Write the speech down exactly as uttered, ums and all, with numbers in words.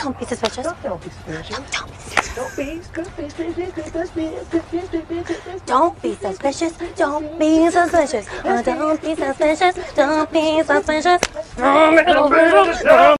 Don't be suspicious. Don't be suspicious. Don't be suspicious. Don't be suspicious. Don't be suspicious. Don't be suspicious. Don't be suspicious.